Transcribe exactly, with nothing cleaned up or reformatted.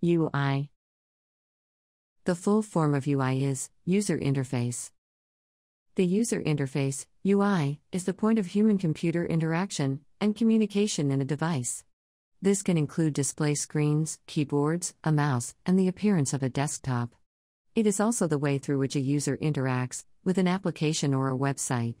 U I. The full form of U I is user interface. The user interface, U I, is the point of human-computer interaction and communication in a device. This can include display screens, keyboards, a mouse, and the appearance of a desktop. It is also the way through which a user interacts with an application or a website.